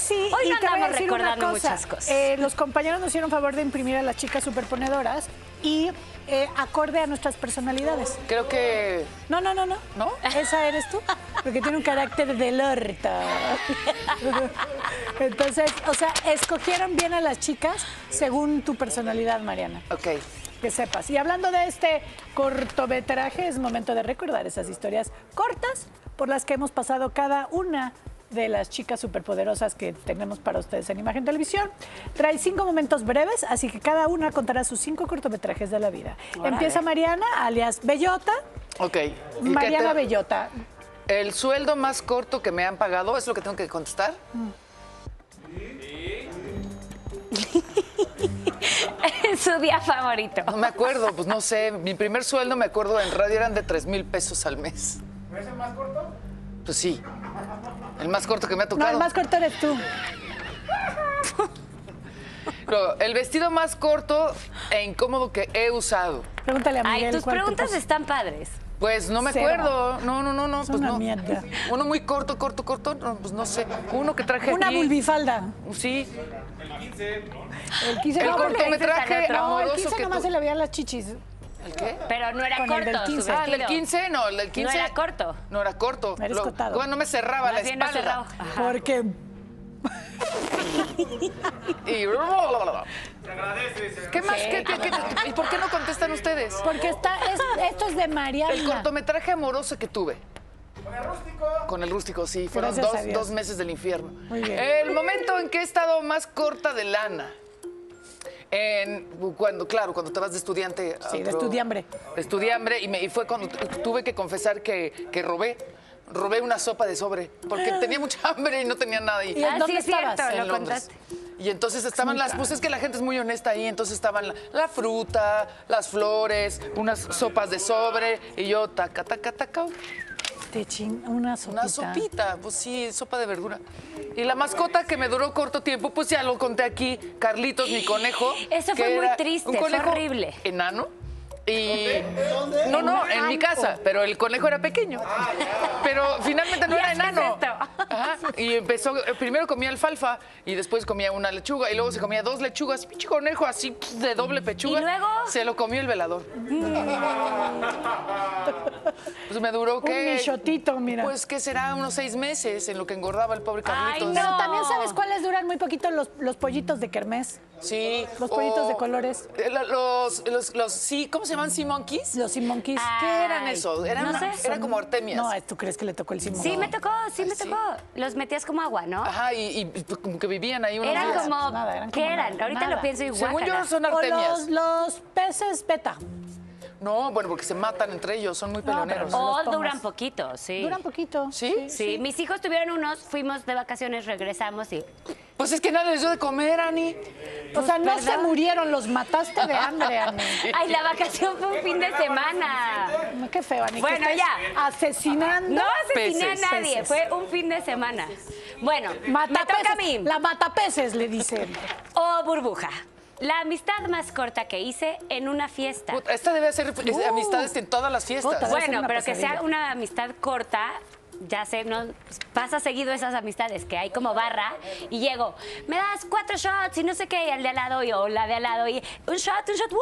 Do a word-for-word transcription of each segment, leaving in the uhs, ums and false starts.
Sí, hoy y no te voy a decir recordando una cosa. Muchas cosas. Eh, los compañeros nos hicieron favor de imprimir a las chicas superponedoras y eh, acorde a nuestras personalidades. Creo que... No, no, no, no. ¿No? Esa eres tú, porque tiene un carácter del orto. Entonces, o sea, escogieron bien a las chicas según tu personalidad, Mariana. Ok. Que sepas. Y hablando de este cortometraje, es momento de recordar esas historias cortas por las que hemos pasado cada una de las chicas superpoderosas que tenemos para ustedes en Imagen Televisión. Trae cinco momentos breves, así que cada una contará sus cinco cortometrajes de la vida. Orale. Empieza Mariana, alias Bellota. Ok. Mariana te... Bellota. El sueldo más corto que me han pagado, ¿es lo que tengo que contestar? Sí. Sí. Su día favorito. No me acuerdo, pues no sé. Mi primer sueldo, me acuerdo, en radio eran de tres mil pesos al mes. ¿No es el más corto? Pues sí. El más corto que me ha tocado. No, el más corto eres tú. No, el vestido más corto e incómodo que he usado. Pregúntale a Miguel. Ay, tus preguntas están padres. Pues no me Cero. acuerdo. No, no, no, no. Es pues una no. mierda. Uno muy corto, corto, corto. No, pues no sé. Uno que traje. Una aquí. Bulbifalda. Sí. El quince. El quince. El no, cortometraje no, el quince nomás tú... se le veían las chichis. ¿El qué? Pero no era Con corto. El del quince. Ah, el del quince, no, el del quince. No era corto. No era corto. Eres Lo... cotado. Bueno, no me cerraba Más la espalda. No Porque. y... Te agradece, ¿Qué más? ¿Qué, qué, qué, qué, ¿Y por qué no contestan ustedes? Porque está, es, esto es de Mariana. El cortometraje amoroso que tuve. Con el rústico. Con el rústico, sí. Fueron dos, dos meses del infierno. Muy bien. El momento en que he estado más corta de lana. En, cuando, claro, cuando te vas de estudiante. Sí, otro, de estudiambre. Estudiambre y, me, y fue cuando tuve que confesar que, que robé. Robé una sopa de sobre, porque tenía mucha hambre y no tenía nada. ¿Y ah, dónde sí, estabas? Cierto, en lo Londres. Contaste. Y entonces estaban las... Pues es que la gente es muy honesta ahí, entonces estaban la, la fruta, las flores, unas sopas de sobre, y yo taca, taca, taca. Te ching... Una sopita. Una sopita, pues sí, sopa de verdura. Y la mascota que me duró corto tiempo, pues ya lo conté aquí, Carlitos, mi conejo. Eso fue muy triste, un conejo fue horrible. Enano. Y... ¿Dónde? No, no, en mi casa, pero el conejo era pequeño. Ah, yeah. Pero finalmente no era enano. Ajá. Y empezó, primero comía alfalfa y después comía una lechuga y luego se comía dos lechugas. Pinche conejo así de doble pechuga. ¿Y luego? Se lo comió el velador. Pues me duró que... Un michotito, mira. Pues que será unos seis meses en lo que engordaba el pobre Carlitos. Ay, no. Pero también sabes cuáles duran muy poquito los, los pollitos de kermés. Sí. Los pollitos o, de colores. Los, los, los, sí, ¿cómo se llaman? ¿Sea monkeys? Los sea monkeys. Ay, ¿qué eran esos? Eran, no sé, eran son... como artemias. No, ¿tú crees que le tocó el sea monkey? Sí, me tocó, sí Ay, me tocó. Sí. Los metías como agua, ¿no? Ajá, y, y como que vivían ahí unos Eran días. como... Nada, eran ¿Qué como eran? Nada. Ahorita nada. lo pienso igual. Según yo son artemias. O los, los peces beta. No, bueno, porque se matan entre ellos, son muy peloneros. No, o duran poquito, sí. Duran poquito. ¿Sí? ¿Sí? Sí, mis hijos tuvieron unos, fuimos de vacaciones, regresamos y... Pues es que nadie les dio de comer, Ani. Pues, o sea, no ¿verdad? se murieron, los mataste de hambre, Ani. Ay, la vacación fue un fin de semana. Qué feo, Ani. Bueno, ya. Asesinando. No asesiné peces. a nadie, peces. fue un fin de semana. Bueno, mata me toca a mí. La matapeces, le dicen. O burbuja. La amistad más corta que hice en una fiesta. Puta, esta debe ser uh, amistades en todas las fiestas. Puta, bueno, pero pesadilla. que sea una amistad corta, ya sé, no pasa seguido esas amistades que hay como barra y llego, me das cuatro shots y no sé qué, y al de al lado y o la de al lado y un shot, un shot, ¡woo!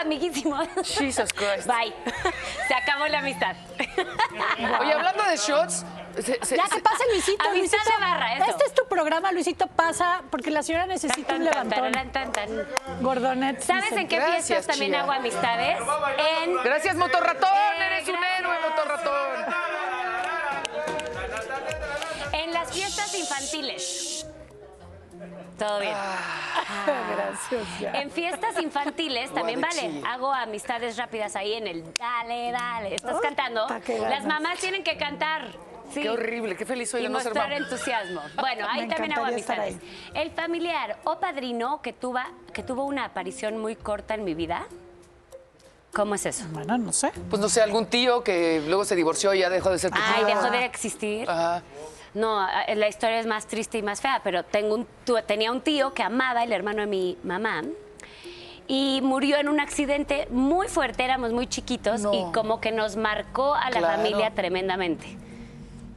Amiguísimo. Jesus Christ. Bye. Se acabó la amistad. Oye, hablando de shots... Se, se, ya que pase Luisito, Luisito de barra, eso. Este es tu programa, Luisito, pasa, porque la señora necesita tan, tan, un levantón. Tan, tan, tan, tan. Gordonet. ¿Sabes dicen? en qué gracias, fiestas chía. también hago amistades? En... Gracias, Motorratón, eh, eres gracias. un héroe, Motorratón. En las fiestas infantiles. Todo bien. Ah, gracias. Ya. En fiestas infantiles también vale. Hago amistades rápidas ahí en el dale, dale. Estás oh, cantando. Las mamás tienen que cantar. Sí. Qué horrible, qué feliz soy de no ser mamá. Y mostrar entusiasmo. Bueno, ahí también hago amistades. El familiar o padrino que, tuva, que tuvo una aparición muy corta en mi vida, ¿cómo es eso? Bueno, no sé. Pues no sé, algún tío que luego se divorció y ya dejó de ser tu tío. Ay, dejó de existir. Ajá. No, la historia es más triste y más fea, pero tengo un, tenía un tío que amaba, el hermano de mi mamá, y murió en un accidente muy fuerte, éramos muy chiquitos, no. y como que nos marcó a la claro. familia tremendamente.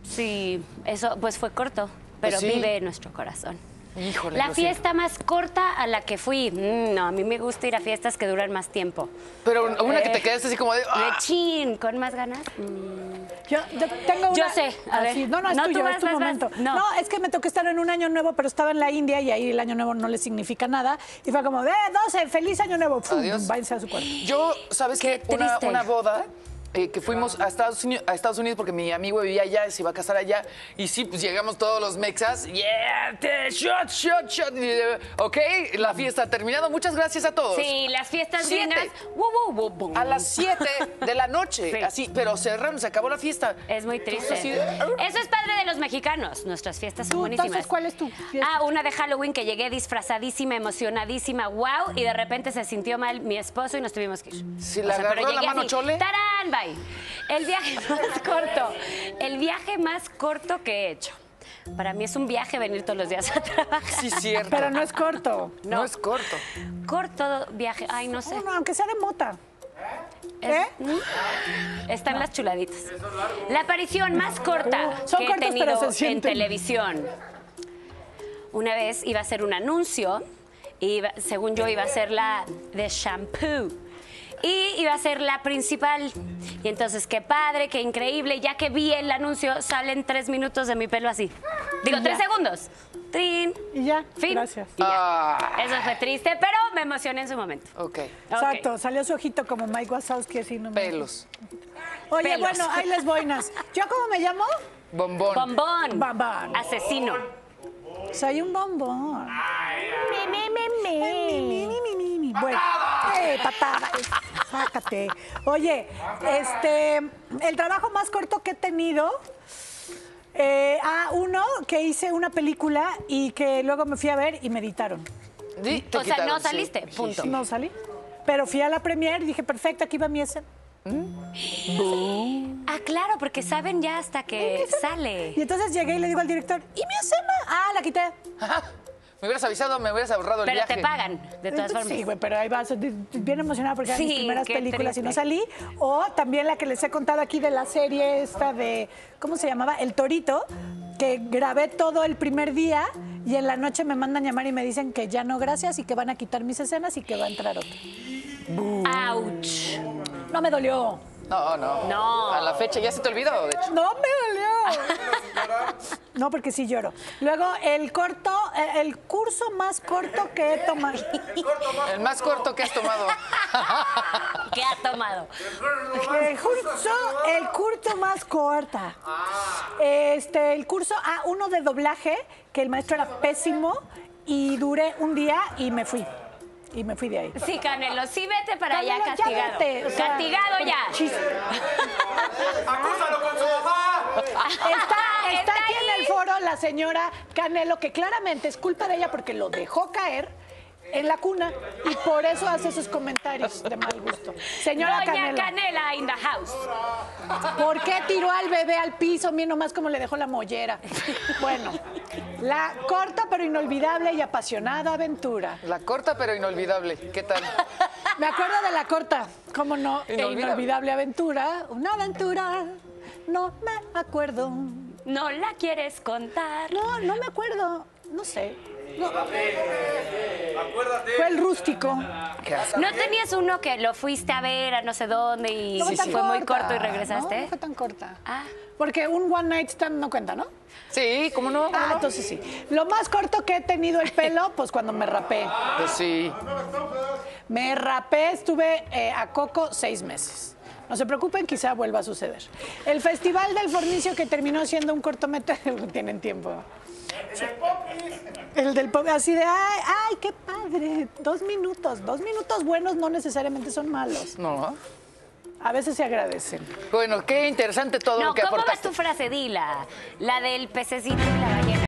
Sí, eso pues fue corto. pero sí. Vive en nuestro corazón. Híjole, la fiesta siento. Más corta a la que fui. Mm, no, a mí me gusta ir a fiestas que duran más tiempo. Pero una eh, que te quedaste así como de... ¡Ah! ¡Lechín! ¿Con más ganas? Mm. Yo, yo tengo una... Yo sé. A ver. No, no, es no, tuyo, vas, es tu vas, momento. Vas. No. No, es que me tocó estar en un año nuevo, pero estaba en la India y ahí el año nuevo no le significa nada. Y fue como, ¡eh, doce! ¡Feliz año nuevo! ¡Pum! Adiós. Váyanse a su cuarto. Yo, ¿sabes qué? qué? Una, una boda... Eh, que fuimos a Estados, Unidos, a Estados Unidos porque mi amigo vivía allá y se iba a casar allá. Y sí, pues llegamos todos los mexas. ¡Yeah! ¡Shot, shot, shot! Ok, la fiesta ha terminado. Muchas gracias a todos. Sí, las fiestas llenas. A las siete de la noche. Sí. Así, pero cerraron, se acabó la fiesta. Es muy triste. Entonces, de... Eso es padre de los mexicanos. Nuestras fiestas son buenísimas. Entonces, ¿cuál es tu fiesta? Ah, una de Halloween que llegué disfrazadísima, emocionadísima. ¡Wow! Y de repente se sintió mal mi esposo y nos tuvimos que ir. Si la agarró pero la mano así, chole. ¡Tarán! Bye. El viaje más corto, el viaje más corto que he hecho. Para mí es un viaje venir todos los días a trabajar. Sí, cierto. Pero no es corto. No, no es corto. Corto viaje, ay, no sé. Bueno, aunque sea de mota. ¿Eh? Es, están no. las chuladitas. La aparición más corta uh, son que cortos, he tenido pero se en televisión. Una vez iba a hacer un anuncio, y iba, según yo iba a ser la de shampoo. Y iba a ser la principal. Y entonces, qué padre, qué increíble. Ya que vi el anuncio, salen tres minutos de mi pelo así. Digo, tres segundos. ¡Trin! Y ya, fin. Gracias. Y ya. Ah. Eso fue triste, pero me emocioné en su momento. Ok. Exacto, okay. Salió su ojito como Mike Wazowski así. No me... Pelos. Oye, Pelos. Bueno, ahí les boinas. ¿Yo cómo me llamo? Bombón. Bombón. Bombón. Asesino. Bombón. Soy un bombón. Ay, ay. Mi, mi, mi, mi. Ay, mi, mi, mi, mi, mi. Bueno. Eh, patada. Sácate. Oye, este, el trabajo más corto que he tenido, eh, ah, uno que hice una película y que luego me fui a ver y me editaron. Sí, te o quitaron, sea, no saliste, sí, punto. Sí, sí. No salí, pero fui a la premiere y dije, perfecto, aquí va mi escena. ¿Mm? Ah, claro, porque saben ya hasta que sale. Y entonces llegué y le digo al director, ¿y mi escena? Ah, la quité. Me hubieras avisado, me hubieras ahorrado el pero viaje. Pero te pagan, de todas formas. Sí, güey, pero ahí vas bien emocionada porque eran sí, mis primeras películas triste. Y no salí. O también la que les he contado aquí de la serie esta de, ¿cómo se llamaba? El Torito, que grabé todo el primer día y en la noche me mandan llamar y me dicen que ya no, gracias, y que van a quitar mis escenas y que va a entrar otro. ¡Auch! No me dolió. No, no, no. A la fecha ya se te olvidó, de hecho. No me dolió. No, porque sí lloro. Luego, el corto, el curso más corto que he tomado. El, corto más el más corto que has tomado. ¿Qué has tomado? El curso, el curso más corta. Este, el curso, ah, uno de doblaje, que el maestro era pésimo, y duré un día y me fui. Y me fui de ahí. Sí, Canelo, sí vete para Canelo, allá castigado. Ya vete, o sea, castigado ya. ¡Acúsalo con su mamá! Está, está, está aquí ahí. En el foro la señora Canelo, que claramente es culpa de ella porque lo dejó caer en la cuna y por eso hace sus comentarios de mal gusto. Señora Doña Canelo. Canela in the house. ¿Por qué tiró al bebé al piso? Miren nomás cómo le dejó la mollera. Bueno, la corta pero inolvidable y apasionada aventura. La corta pero inolvidable. ¿Qué tal? Me acuerdo de la corta, cómo no, inolvidable, e inolvidable aventura. Una aventura, no me acuerdo. No la quieres contar. No, no me acuerdo, no sé. No. Acuérdate. Fue el rústico. ¿No tenías uno que lo fuiste a ver a no sé dónde y no fue, sí, fue corta, muy corto y regresaste? No, no fue tan corta. Ah. Porque un one night stand no cuenta, ¿no? Sí, ¿cómo no? Ah, no. Entonces sí. Lo más corto que he tenido el pelo, pues cuando me rapé. Pues sí. Me rapé, estuve eh, a coco seis meses. No se preocupen, quizá vuelva a suceder. El Festival del Fornicio, que terminó siendo un cortometraje, no tienen tiempo. El del pop, así de, ay, ay, qué padre, dos minutos, dos minutos buenos no necesariamente son malos. No. A veces se agradecen. Bueno, qué interesante todo no, lo que aportaste. No, ¿cómo va tu frase? Dila, la del pececito y la ballena.